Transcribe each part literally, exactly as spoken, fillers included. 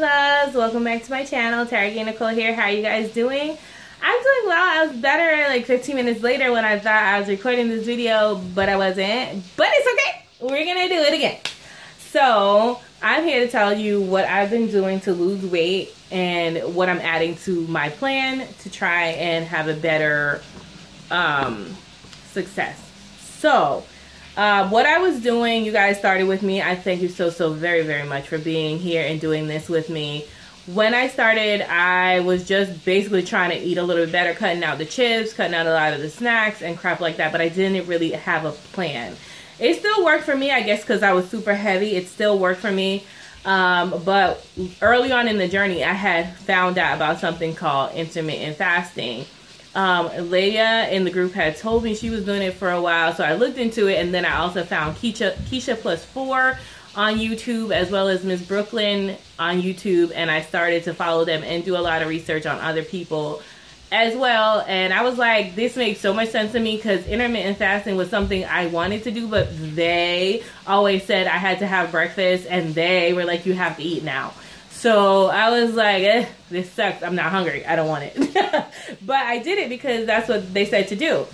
loves, welcome back to my channel. TaragayeNicole here. How are you guys doing? I'm doing well. I was better like fifteen minutes later when I thought I was recording this video, but I wasn't. But it's okay. We're gonna do it again. So I'm here to tell you what I've been doing to lose weight and what I'm adding to my plan to try and have a better um, success. So Uh, what I was doing, you guys started with me. I thank you so, so very, very much for being here and doing this with me. When I started, I was just basically trying to eat a little bit better, cutting out the chips, cutting out a lot of the snacks and crap like that, but I didn't really have a plan. It still worked for me, I guess, because I was super heavy. It still worked for me. Um, but early on in the journey, I had found out about something called intermittent fasting. Um, Leah in the group had told me she was doing it for a while, so I looked into it, and then I also found Keisha, Keisha plus four on YouTube, as well as Miss Brooklyn on YouTube, and I started to follow them and do a lot of research on other people as well. And I was like, this makes so much sense to me, because intermittent fasting was something I wanted to do, but they always said I had to have breakfast, and they were like, you have to eat now. So I was like, eh, this sucks. I'm not hungry. I don't want it. But I did it because that's what they said to do.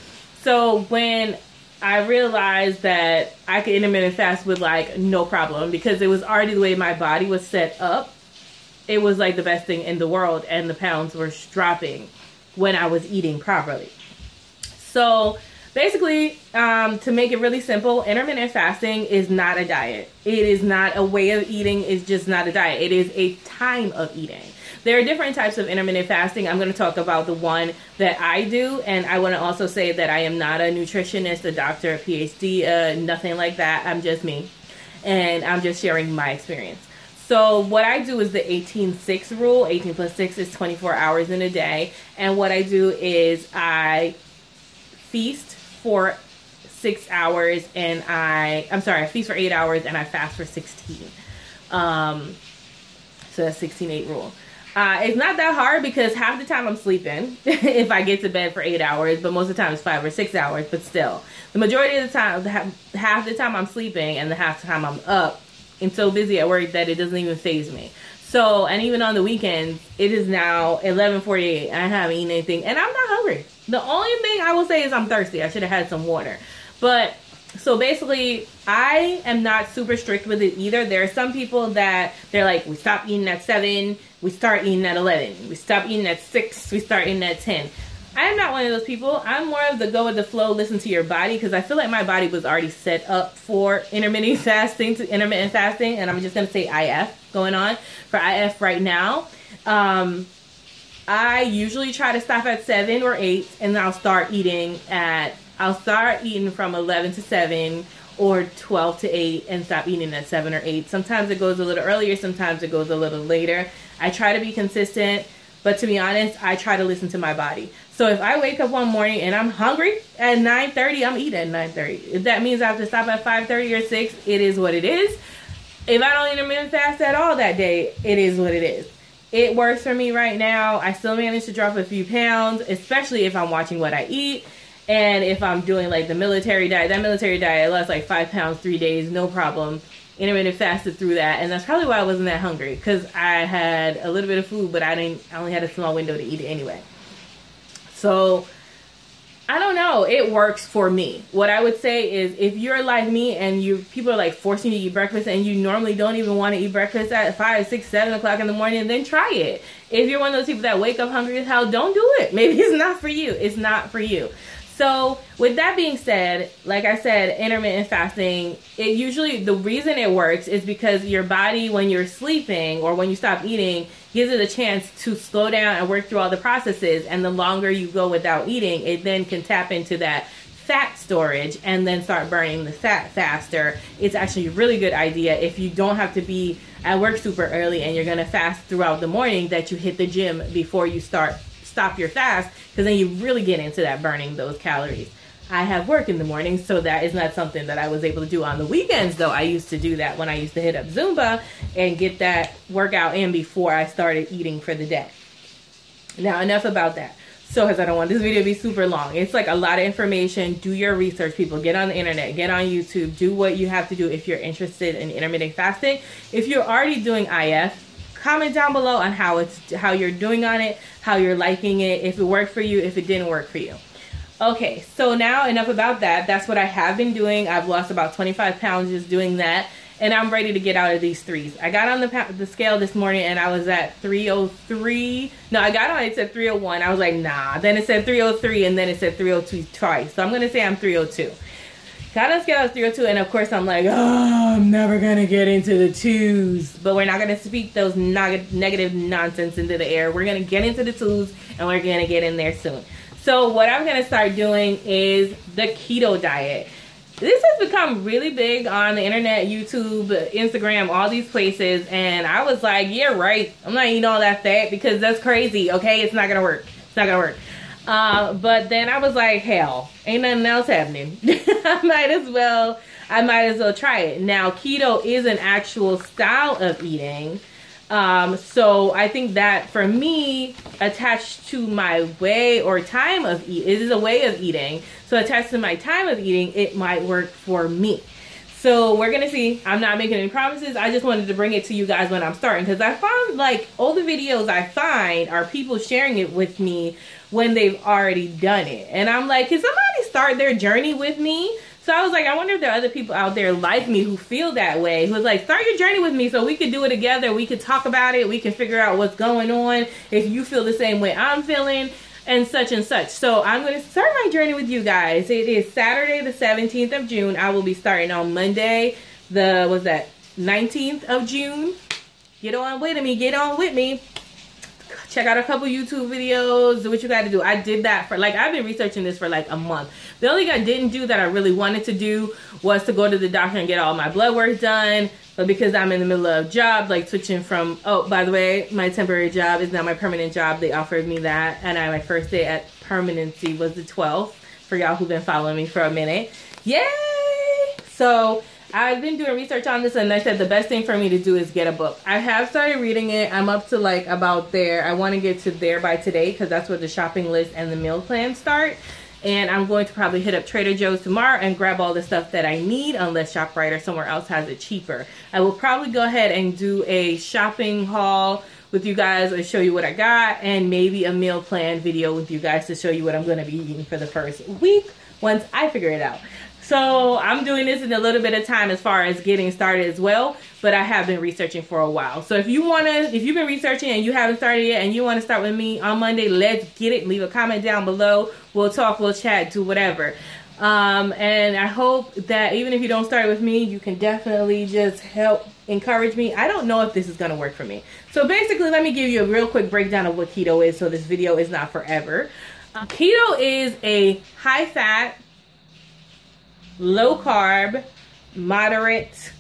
So when I realized that I could intermittent fast with like no problem, because it was already the way my body was set up, it was like the best thing in the world. And the pounds were dropping when I was eating properly. So basically, um, to make it really simple, intermittent fasting is not a diet. It is not a way of eating. It's just not a diet. It is a time of eating. There are different types of intermittent fasting. I'm going to talk about the one that I do. And I want to also say that I am not a nutritionist, a doctor, a P H D, uh, nothing like that. I'm just me. And I'm just sharing my experience. So what I do is the eighteen six rule. eighteen plus six is twenty-four hours in a day. And what I do is I feast for six hours and I, I'm sorry, I feast for eight hours and I fast for sixteen. Um, so that's sixteen eight rule. Uh, it's not that hard because half the time I'm sleeping if I get to bed for eight hours, but most of the time it's five or six hours, but still. The majority of the time, half the time I'm sleeping and the half the time I'm up and so busy at work that it doesn't even faze me. So, and even on the weekends, it is now eleven forty-eight and I haven't eaten anything and I'm not hungry. The only thing I will say is I'm thirsty. I should have had some water. But so basically, I am not super strict with it either. There are some people that they're like, we stop eating at seven, we start eating at eleven, we stop eating at six, we start eating at ten. I am not one of those people. I'm more of the go with the flow, listen to your body, because I feel like my body was already set up for intermittent fasting, to intermittent fasting, and I'm just going to say I F going on for I F right now. Um... I usually try to stop at seven or eight, and I'll start eating at, I'll start eating from eleven to seven or twelve to eight and stop eating at seven or eight. Sometimes it goes a little earlier. Sometimes it goes a little later. I try to be consistent, but to be honest, I try to listen to my body. So if I wake up one morning and I'm hungry at nine thirty, I'm eating at nine thirty. If that means I have to stop at five thirty or six, it is what it is. If I don't intermittent fast at all that day, it is what it is. It works for me right now. I still manage to drop a few pounds, especially if I'm watching what I eat. And if I'm doing like the military diet, that military diet, I lost like five pounds, three days, no problem. Intermittent fasted through that. And that's probably why I wasn't that hungry, because I had a little bit of food, but I didn't, I only had a small window to eat it anyway. So I don't know. It works for me. What I would say is if you're like me and you people are like forcing you to eat breakfast and you normally don't even want to eat breakfast at five, six, seven o'clock in the morning, then try it. If you're one of those people that wake up hungry as hell, don't do it. Maybe it's not for you. It's not for you. So with that being said, like I said, intermittent fasting, it usually, the reason it works is because your body, when you're sleeping or when you stop eating, gives it a chance to slow down and work through all the processes. And the longer you go without eating, it then can tap into that fat storage and then start burning the fat faster. It's actually a really good idea if you don't have to be at work super early and you're going to fast throughout the morning, that you hit the gym before you start stop your fast, because then you really get into that burning those calories. I have work in the morning, so that is not something that I was able to do on the weekends, though I used to do that when I used to hit up Zumba and get that workout in before I started eating for the day. Now, enough about that. So, because I don't want this video to be super long. It's like a lot of information. Do your research, people. Get on the internet. Get on YouTube. Do what you have to do if you're interested in intermittent fasting. If you're already doing I F, comment down below on how it's how you're doing on it, how you're liking it, if it worked for you, if it didn't work for you. Okay, so now enough about that. That's what I have been doing. I've lost about twenty-five pounds just doing that, and I'm ready to get out of these threes. I got on the, the scale this morning and I was at three oh three. No, I got on, it said three oh one. I was like, nah. Then it said three oh three, and then it said three oh two twice. So I'm gonna say I'm three oh two. Got on the scale, I was three oh two, and of course I'm like, oh, I'm never gonna get into the twos. But we're not gonna speak those neg negative nonsense into the air. We're gonna get into the twos, and we're gonna get in there soon. So what I'm gonna start doing is the keto diet. This has become really big on the internet, YouTube, Instagram, all these places. And I was like, yeah, right. I'm not eating all that fat because that's crazy, okay? It's not gonna work. It's not gonna work. Uh, but then I was like, hell, ain't nothing else happening. I might as well, I might as well try it. Now, keto is an actual style of eating. Um, so I think that for me, attached to my way or time of eat, it is a way of eating. So attached to my time of eating, it might work for me. So we're going to see. I'm not making any promises. I just wanted to bring it to you guys when I'm starting, because I found like all the videos I find are people sharing it with me when they've already done it. And I'm like, can somebody start their journey with me? So I was like, I wonder if there are other people out there like me who feel that way, who's like, start your journey with me so we could do it together. We could talk about it. We can figure out what's going on, if you feel the same way I'm feeling, and such and such. So I'm going to start my journey with you guys. It is Saturday, the seventeenth of June. I will be starting on Monday, the, what's that, nineteenth of June. Get on with me. Get on with me. Check out a couple YouTube videos, do what you got to do. I did that for, like, I've been researching this for like a month. The only thing I didn't do that I really wanted to do was to go to the doctor and get all my blood work done. But because I'm in the middle of jobs, like switching from, oh, by the way, my temporary job is now my permanent job. They offered me that. And I, my first day at permanency was the twelfth, for y'all who've been following me for a minute. Yay! So I've been doing research on this, and I said the best thing for me to do is get a book. I have started reading it. I'm up to like about there. I want to get to there by today, because that's where the shopping list and the meal plan start. And I'm going to probably hit up Trader Joe's tomorrow and grab all the stuff that I need, unless ShopRite or somewhere else has it cheaper. I will probably go ahead and do a shopping haul with you guys and show you what I got, and maybe a meal plan video with you guys to show you what I'm going to be eating for the first week once I figure it out. So I'm doing this in a little bit of time as far as getting started as well, but I have been researching for a while. So if you want to, if you've been researching and you haven't started yet and you want to start with me on Monday, let's get it. Leave a comment down below. We'll talk, we'll chat, do whatever. Um, and I hope that even if you don't start with me, you can definitely just help encourage me. I don't know if this is going to work for me. So basically, let me give you a real quick breakdown of what keto is, so this video is not forever. Uh, keto is a high fat, low carb, moderate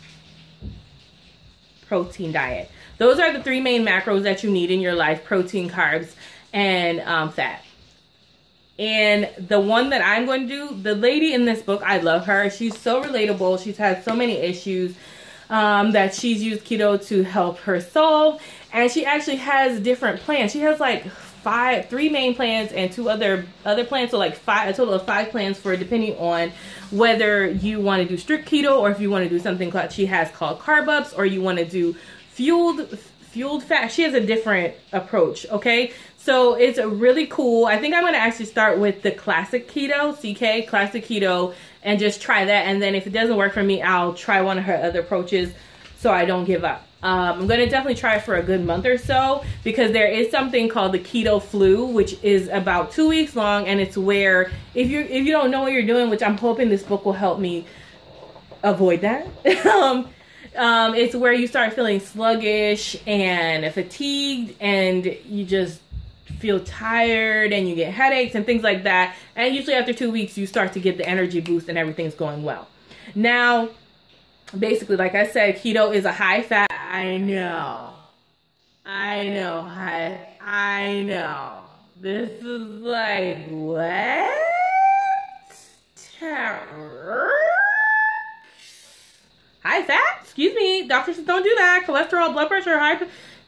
protein diet. Those are the three main macros that you need in your life: protein, carbs, and um, fat. And the one that I'm going to do, the lady in this book, I love her. She's so relatable. She's had so many issues um, that she's used keto to help her solve. And she actually has different plans. She has like Five, three main plans and two other other plans, so like five, a total of five plans, for depending on whether you want to do strict keto, or if you want to do something called, she has called carb ups, or you want to do fueled fueled fat. She has a different approach. Okay, so it's really cool. I think I'm going to actually start with the classic keto, C K, classic keto, and just try that, and then if it doesn't work for me, I'll try one of her other approaches, so I don't give up. Um, I'm going to definitely try for a good month or so, because there is something called the keto flu, which is about two weeks long. And it's where if you if you don't know what you're doing, which I'm hoping this book will help me avoid that. um, um, it's where you start feeling sluggish and fatigued, and you just feel tired, and you get headaches and things like that. And usually after two weeks, you start to get the energy boost and everything's going well. Now, basically, like I said, keto is a high fat. I know. I know. I, I know. This is like, what? Terror? High fat? Excuse me. Doctors don't do that. Cholesterol, blood pressure, high.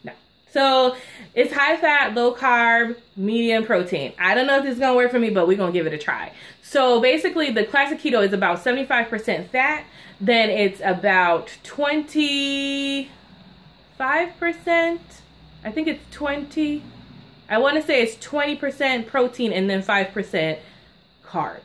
No. So it's high fat, low carb, medium protein. I don't know if this is going to work for me, but we're going to give it a try. So basically, the classic keto is about seventy-five percent fat. Then it's about twenty-five percent I think it's twenty. I want to say it's twenty percent protein and then five percent carbs.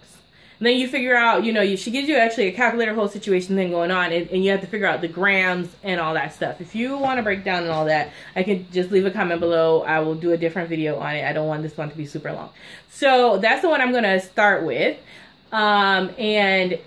And then you figure out, you know, you, she gives you actually a calculator, whole situation thing going on, and, and you have to figure out the grams and all that stuff. If you want to break down and all that, I can just leave a comment below. I will do a different video on it. I don't want this one to be super long. So that's the one I'm going to start with. Um, and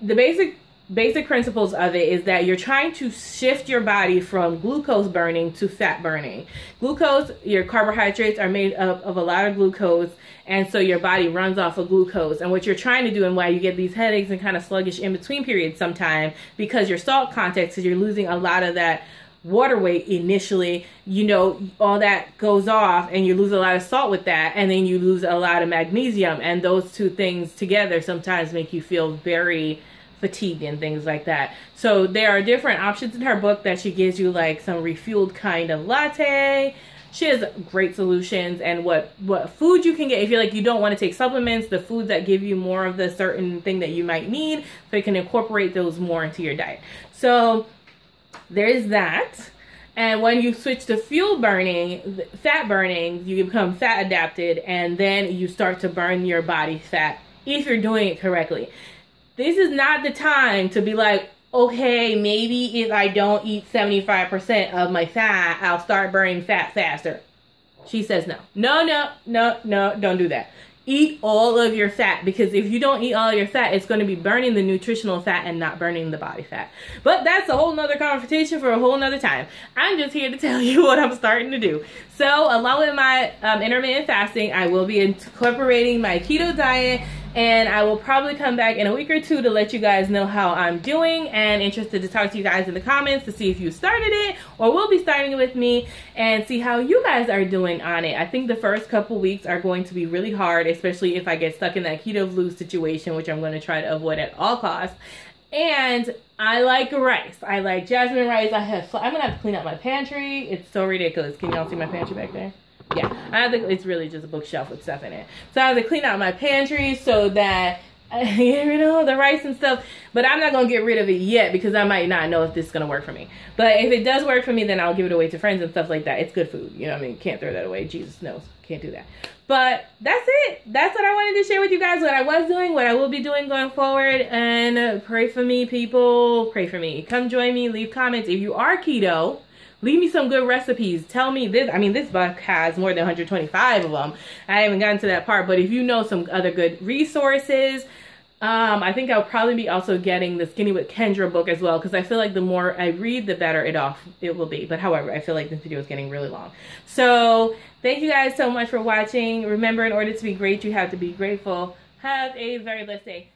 the basic basic principles of it is that you're trying to shift your body from glucose burning to fat burning. Glucose, your carbohydrates are made up of a lot of glucose, and so your body runs off of glucose. And what you're trying to do, and why you get these headaches and kind of sluggish in between periods sometimes, because your salt content, so you're losing a lot of that water weight initially, you know, all that goes off and you lose a lot of salt with that, and then you lose a lot of magnesium, and those two things together sometimes make you feel very fatigued and things like that. So there are different options in her book that she gives you, like some refueled kind of latte. She has great solutions, and what what food you can get if you're like, you don't want to take supplements, the foods that give you more of the certain thing that you might need, so you can incorporate those more into your diet. So there is that. And when you switch to fuel burning, fat burning, you become fat adapted, and then you start to burn your body fat if you're doing it correctly. This is not the time to be like, okay, maybe if I don't eat seventy-five percent of my fat, I'll start burning fat faster. She says no. No, no, no, no, don't do that. Eat all of your fat, because if you don't eat all your fat, it's going to be burning the nutritional fat and not burning the body fat. But that's a whole nother conversation for a whole nother time. I'm just here to tell you what I'm starting to do. So along with my um, intermittent fasting, I will be incorporating my keto diet, and I will probably come back in a week or two to let you guys know how I'm doing, and interested to talk to you guys in the comments to see if you started it or will be starting it with me, and see how you guys are doing on it. I think the first couple weeks are going to be really hard, especially if I get stuck in that keto flu situation, which I'm going to try to avoid at all costs. And I like rice. I like jasmine rice. I have, I'm going to have to clean up my pantry. It's so ridiculous. Can y'all see my pantry back there? Yeah, I have to, it's really just a bookshelf with stuff in it. So I have to clean out my pantry so that I get rid of all the rice and stuff. But I'm not going to get rid of it yet, because I might not know if this is going to work for me. But if it does work for me, then I'll give it away to friends and stuff like that. It's good food. You know what I mean? Can't throw that away. Jesus knows. Can't do that. But that's it. That's what I wanted to share with you guys, what I was doing, what I will be doing going forward. And pray for me, people. Pray for me. Come join me. Leave comments. If you are keto, leave me some good recipes. Tell me this. I mean, this book has more than one hundred twenty-five of them. I haven't gotten to that part, but if you know some other good resources, um, I think I'll probably be also getting the Skinny with Kendra book as well, because I feel like the more I read, the better it off it will be. But however, I feel like this video is getting really long. So thank you guys so much for watching. Remember, in order to be great, you have to be grateful. Have a very blessed day.